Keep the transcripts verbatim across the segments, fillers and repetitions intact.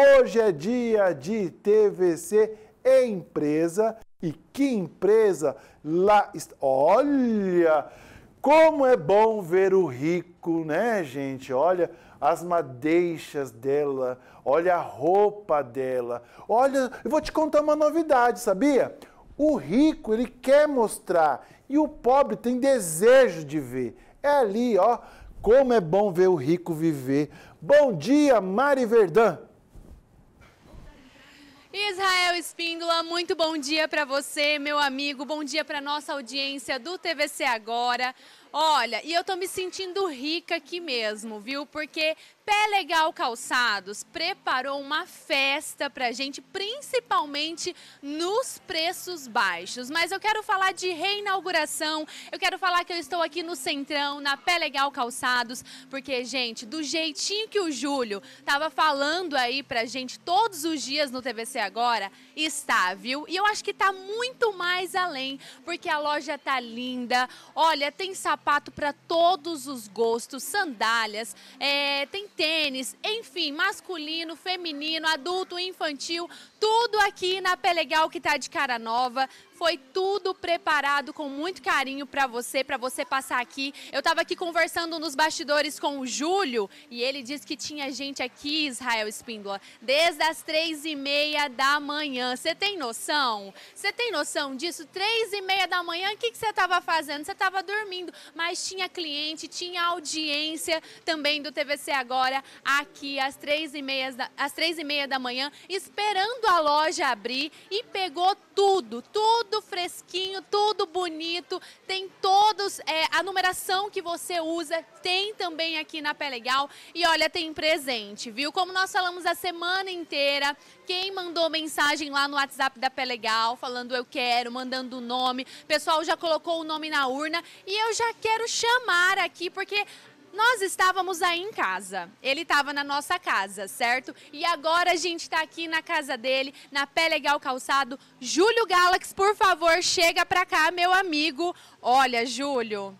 Hoje é dia de T V C Empresa. E que empresa lá está. Olha, como é bom ver o rico, né, gente? Olha as madeixas dela, olha a roupa dela. Olha, eu vou te contar uma novidade, sabia? O rico, ele quer mostrar e o pobre tem desejo de ver. É ali, ó, como é bom ver o rico viver. Bom dia, Mari Verdã. Israel Espíndola, muito bom dia para você, meu amigo. Bom dia para nossa audiência do T V C Agora. Olha, e eu tô me sentindo rica aqui mesmo, viu? Porque Pé Legal Calçados preparou uma festa pra gente, principalmente nos preços baixos. Mas eu quero falar de reinauguração, eu quero falar que eu estou aqui no Centrão, na Pé Legal Calçados, porque, gente, do jeitinho que o Júlio tava falando aí pra gente todos os dias no T V C Agora, está, viu? E eu acho que tá muito mais além, porque a loja tá linda, olha, tem sapato, sapato para todos os gostos, sandálias, é, tem tênis, enfim, masculino, feminino, adulto, infantil, tudo aqui na Pé Legal que tá de cara nova. Foi tudo preparado com muito carinho para você, para você passar aqui. Eu estava aqui conversando nos bastidores com o Júlio e ele disse que tinha gente aqui, Israel Espíndola, desde as três e meia da manhã. Você tem noção? Você tem noção disso? Três e meia da manhã, o que você estava fazendo? Você estava dormindo, mas tinha cliente, tinha audiência também do T V C Agora aqui às três e meia da, às três e meia da manhã, esperando a loja abrir e pegou tudo, tudo. Tudo fresquinho, tudo bonito, tem todos, é, a numeração que você usa, tem também aqui na Pé Legal. E olha, tem presente, viu? Como nós falamos a semana inteira, quem mandou mensagem lá no WhatsApp da Pé Legal, falando eu quero, mandando o nome, o pessoal já colocou o nome na urna e eu já quero chamar aqui, porque nós estávamos aí em casa, ele estava na nossa casa, certo? E agora a gente está aqui na casa dele, na Pé Legal Calçado. Júlio Galax, por favor, chega para cá, meu amigo. Olha, Júlio,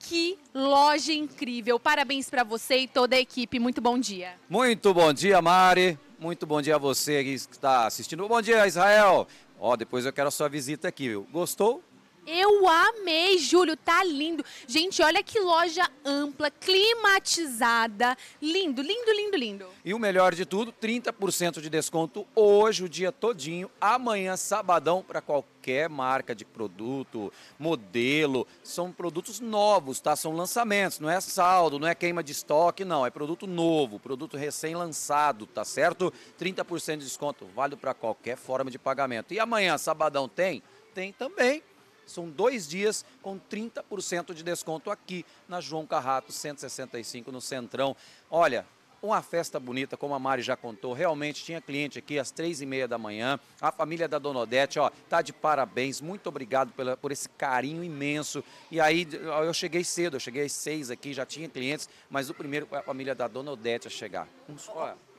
que loja incrível. Parabéns para você e toda a equipe. Muito bom dia. Muito bom dia, Mari. Muito bom dia a você que está assistindo. Bom dia, Israel. Ó, depois eu quero a sua visita aqui, viu? Gostou? Eu amei, Júlio, tá lindo. Gente, olha que loja ampla, climatizada, lindo, lindo, lindo, lindo. E o melhor de tudo, trinta por cento de desconto hoje, o dia todinho, amanhã, sabadão, para qualquer marca de produto, modelo. São produtos novos, tá? São lançamentos, não é saldo, não é queima de estoque, não. É produto novo, produto recém-lançado, tá certo? trinta por cento de desconto, válido para qualquer forma de pagamento. E amanhã, sabadão, tem? Tem também. São dois dias com trinta por cento de desconto aqui na João Carrato, cento e sessenta e cinco, no Centrão. Olha, uma festa bonita, como a Mari já contou. Realmente tinha cliente aqui às três e meia da manhã. A família da Dona Odete, ó, tá de parabéns. Muito obrigado pela, por esse carinho imenso. E aí eu cheguei cedo, eu cheguei às seis aqui, já tinha clientes, mas o primeiro foi a família da Dona Odete a chegar.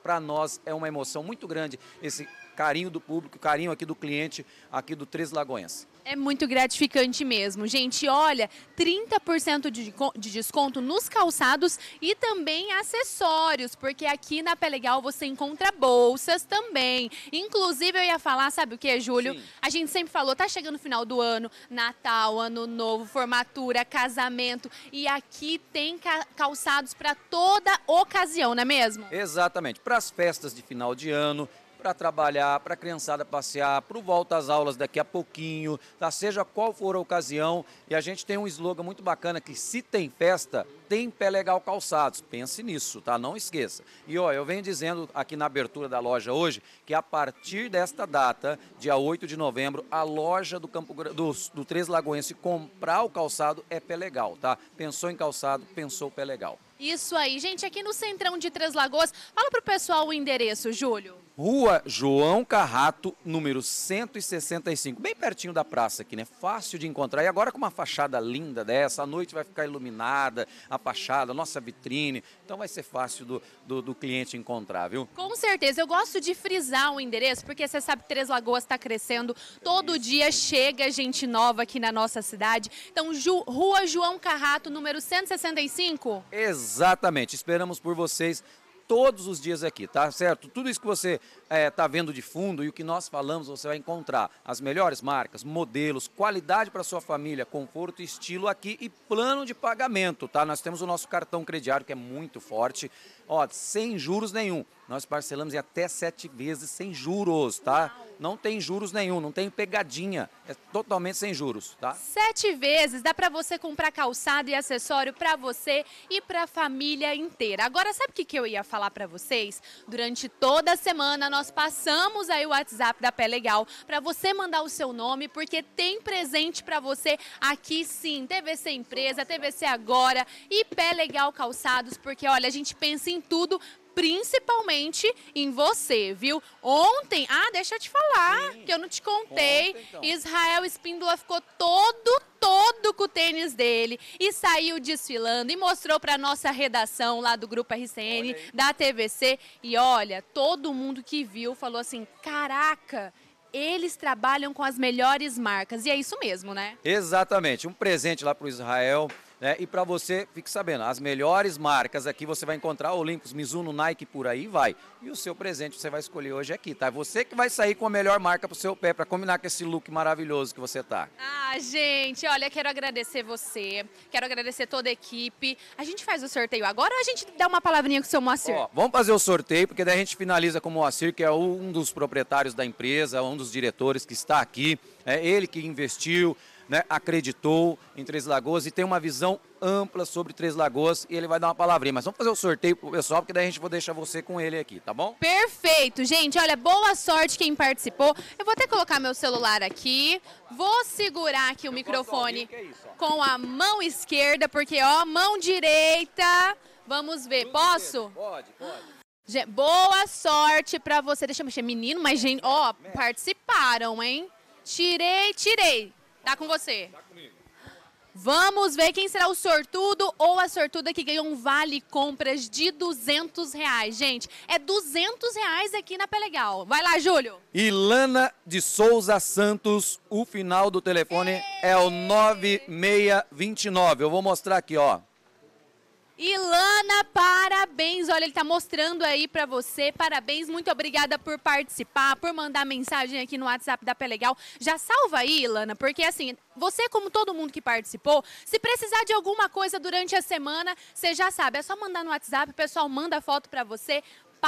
Para nós é uma emoção muito grande esse carinho do público, carinho aqui do cliente, aqui do Três Lagoense. É muito gratificante mesmo, gente. Olha, trinta por cento de desconto nos calçados e também acessórios, porque aqui na Pé Legal você encontra bolsas também. Inclusive, eu ia falar, sabe o que, Júlio? Sim. A gente sempre falou, tá chegando o final do ano, Natal, Ano Novo, formatura, casamento, e aqui tem calçados para toda ocasião, não é mesmo? Exatamente, para as festas de final de ano, para trabalhar, para a criançada passear, para o volta às aulas daqui a pouquinho, tá? Seja qual for a ocasião. E a gente tem um slogan muito bacana que se tem festa, tem Pé Legal Calçados. Pense nisso, tá? Não esqueça. E ó, eu venho dizendo aqui na abertura da loja hoje que a partir desta data, dia oito de novembro, a loja do, Campo, do, do Três Lagoense comprar o calçado é Pé Legal, tá? Pensou em calçado, pensou Pé Legal. Isso aí, gente, aqui no Centrão de Três Lagoas, fala pro pessoal o endereço, Júlio. Rua João Carrato, número cento e sessenta e cinco, bem pertinho da praça aqui, né? Fácil de encontrar. E agora com uma fachada linda dessa, à noite vai ficar iluminada a fachada, nossa vitrine. Então vai ser fácil do, do, do cliente encontrar, viu? Com certeza. Eu gosto de frisar o endereço, porque você sabe que Três Lagoas está crescendo. Todo dia chega gente nova aqui na nossa cidade. Então, Ju, Rua João Carrato, número cento e sessenta e cinco. Exatamente. Esperamos por vocês. todos os dias aqui, tá certo? Tudo isso que você está é, vendo de fundo e o que nós falamos, você vai encontrar as melhores marcas, modelos, qualidade para sua família, conforto e estilo aqui e plano de pagamento, tá? Nós temos o nosso cartão crediário que é muito forte, ó, sem juros nenhum. Nós parcelamos em até sete vezes sem juros, tá? Uau. Não tem juros nenhum, não tem pegadinha, é totalmente sem juros, tá? Sete vezes, dá pra você comprar calçado e acessório pra você e pra família inteira. Agora, sabe o que, que eu ia falar pra vocês? Durante toda a semana, nós passamos aí o WhatsApp da Pé Legal pra você mandar o seu nome, porque tem presente pra você aqui sim, T V C Empresa, T V C Agora e Pé Legal Calçados, porque, olha, a gente pensa em tudo, principalmente em você, viu? Ontem, ah, deixa eu te falar, sim, que eu não te contei, conta, então. Israel Espíndola ficou todo, todo com o tênis dele e saiu desfilando e mostrou pra nossa redação lá do Grupo R C N, da T V C, e olha, todo mundo que viu falou assim, caraca, eles trabalham com as melhores marcas, e é isso mesmo, né? Exatamente, um presente lá pro Israel. É, e para você, fique sabendo, as melhores marcas aqui você vai encontrar, Olympus, Mizuno, Nike, por aí vai. E o seu presente você vai escolher hoje aqui, tá? Você que vai sair com a melhor marca pro seu pé, para combinar com esse look maravilhoso que você tá. Ah, gente, olha, quero agradecer você, quero agradecer toda a equipe. A gente faz o sorteio agora ou a gente dá uma palavrinha com o seu Moacir? Ó, vamos fazer o sorteio, porque daí a gente finaliza com o Moacir, que é um dos proprietários da empresa, um dos diretores que está aqui. É ele que investiu, né, acreditou em Três Lagoas e tem uma visão ampla sobre Três Lagoas e ele vai dar uma palavrinha. Mas vamos fazer o sorteio pro pessoal, porque daí a gente vai deixar você com ele aqui, tá bom? Perfeito, gente. Olha, boa sorte quem participou. Eu vou até colocar meu celular aqui, vou segurar aqui o Eu microfone é isso, com a mão esquerda, porque, ó, mão direita, vamos ver, posso? Pode, pode. Boa sorte pra você. Deixa eu mexer, menino, mas, gente, ó, participaram, hein? Tirei, tirei. Tá com você. Tá comigo. Vamos ver quem será o sortudo ou a sortuda que ganhou um vale compras de duzentos reais. Gente, é duzentos reais aqui na Pé Legal. Vai lá, Júlio. Ilana de Souza Santos, o final do telefone Ei. é o nove seis dois nove. Eu vou mostrar aqui, ó. Ilana, parabéns, olha, ele tá mostrando aí pra você, parabéns, muito obrigada por participar, por mandar mensagem aqui no WhatsApp da Pé Legal. Já salva aí, Ilana, porque assim, você como todo mundo que participou, se precisar de alguma coisa durante a semana, você já sabe, é só mandar no WhatsApp, o pessoal manda a foto pra você.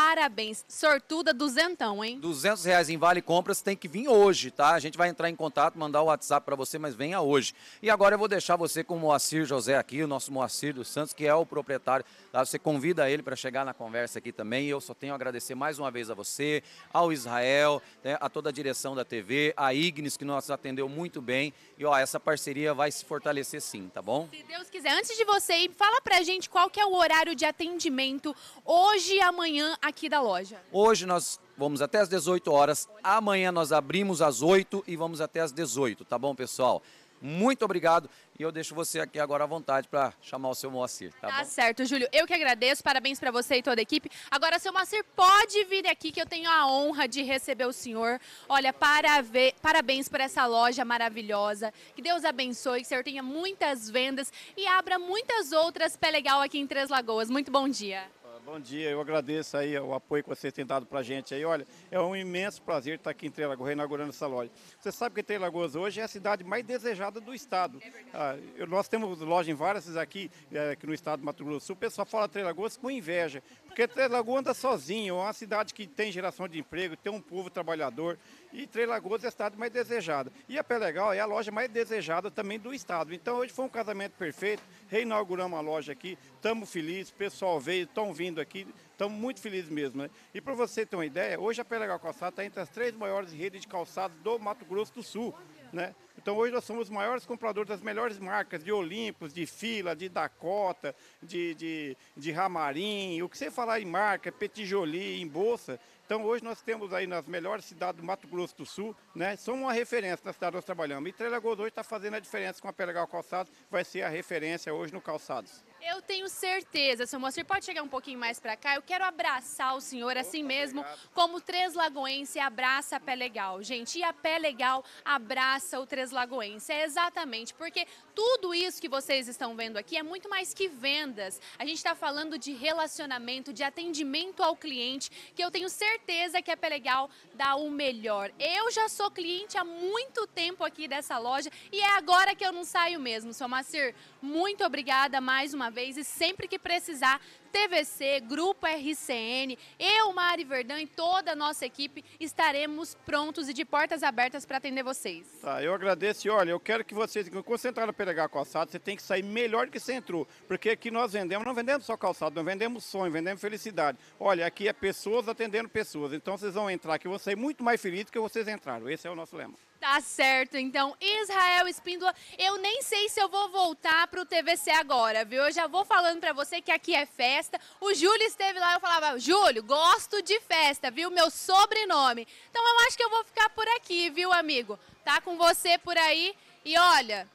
Parabéns, sortuda, duzentão, hein? duzentos reais em Vale Compras, tem que vir hoje, tá? A gente vai entrar em contato, mandar o WhatsApp pra você, mas venha hoje. E agora eu vou deixar você com o Moacir José aqui, o nosso Moacir dos Santos, que é o proprietário, tá? Você convida ele pra chegar na conversa aqui também. E eu só tenho a agradecer mais uma vez a você, ao Israel, né, a toda a direção da T V, a Ignis, que nos atendeu muito bem. E, ó, essa parceria vai se fortalecer sim, tá bom? Se Deus quiser. Antes de você ir, fala pra gente qual que é o horário de atendimento hoje e amanhã aqui da loja. Hoje nós vamos até as dezoito horas, amanhã nós abrimos às oito e vamos até às dezoito, tá bom, pessoal? Muito obrigado e eu deixo você aqui agora à vontade para chamar o seu Moacir, tá, tá bom? Tá certo, Júlio, eu que agradeço, parabéns para você e toda a equipe. Agora, seu Moacir, pode vir aqui que eu tenho a honra de receber o senhor. Olha, parabéns por essa loja maravilhosa, que Deus abençoe, que o senhor tenha muitas vendas e abra muitas outras Pé Legal aqui em Três Lagoas. Muito bom dia. Bom dia, eu agradeço aí o apoio que vocês têm dado pra gente aí. Olha, é um imenso prazer estar aqui em Três Lagoas, inaugurando essa loja. Você sabe que Três Lagoas hoje é a cidade mais desejada do estado. É ah, eu, nós temos loja em várias aqui, é, aqui no estado do Mato Grosso do Sul. O pessoal fala Três Lagoas com inveja, porque Três Lagoas anda sozinho, é uma cidade que tem geração de emprego, tem um povo trabalhador. E Três Lagoas é a cidade mais desejada. E a Pé Legal é a loja mais desejada também do estado. Então hoje foi um casamento perfeito, reinauguramos a loja aqui, estamos felizes, o pessoal veio, estão vindo aqui, estamos muito felizes mesmo, né? E para você ter uma ideia, hoje a Pé Legal Calçado está entre as três maiores redes de calçados do Mato Grosso do Sul, né? Então hoje nós somos os maiores compradores das melhores marcas de Olympus, de Fila, de Dakota, de, de, de Ramarim, o que você falar em marca, Petit Jolie, em bolsa. Então hoje nós temos aí nas melhores cidades do Mato Grosso do Sul, né? São uma referência na cidade que nós trabalhamos. E Três Lagoas hoje está fazendo a diferença com a Pé Legal Calçados, vai ser a referência hoje no calçados. Eu tenho certeza, seu Moacir, pode chegar um pouquinho mais para cá? Eu quero abraçar o senhor assim mesmo, como o Três Lagoense abraça a Pé Legal, gente. E a Pé Legal abraça o Três Lagoense, é exatamente, porque tudo isso que vocês estão vendo aqui é muito mais que vendas. A gente está falando de relacionamento, de atendimento ao cliente, que eu tenho certeza que a Pé Legal dá o melhor. Eu já sou cliente há muito tempo aqui dessa loja e é agora que eu não saio mesmo, seu Moacir. Muito obrigada mais uma vez e sempre que precisar, T V C, Grupo R C N, eu, Mari Verdã e toda a nossa equipe estaremos prontos e de portas abertas para atender vocês. Tá, eu agradeço e olha, eu quero que vocês, quando você entrar no Pé Legal Calçado, você tem que sair melhor do que você entrou, porque aqui nós vendemos, não vendemos só calçado, nós vendemos sonho, vendemos felicidade. Olha, aqui é pessoas atendendo pessoas, então vocês vão entrar aqui, eu vou sair muito mais feliz do que vocês entraram, esse é o nosso lema. Tá certo, então, Israel Espíndola, eu nem sei se eu vou voltar pro T V C agora, viu? Eu já vou falando pra você que aqui é festa, o Júlio esteve lá, eu falava, Júlio, gosto de festa, viu? Meu sobrenome. Então eu acho que eu vou ficar por aqui, viu, amigo? Tá com você por aí e olha...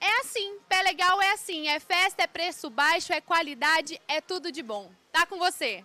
É assim, Pé Legal é assim, é festa, é preço baixo, é qualidade, é tudo de bom. Tá com você!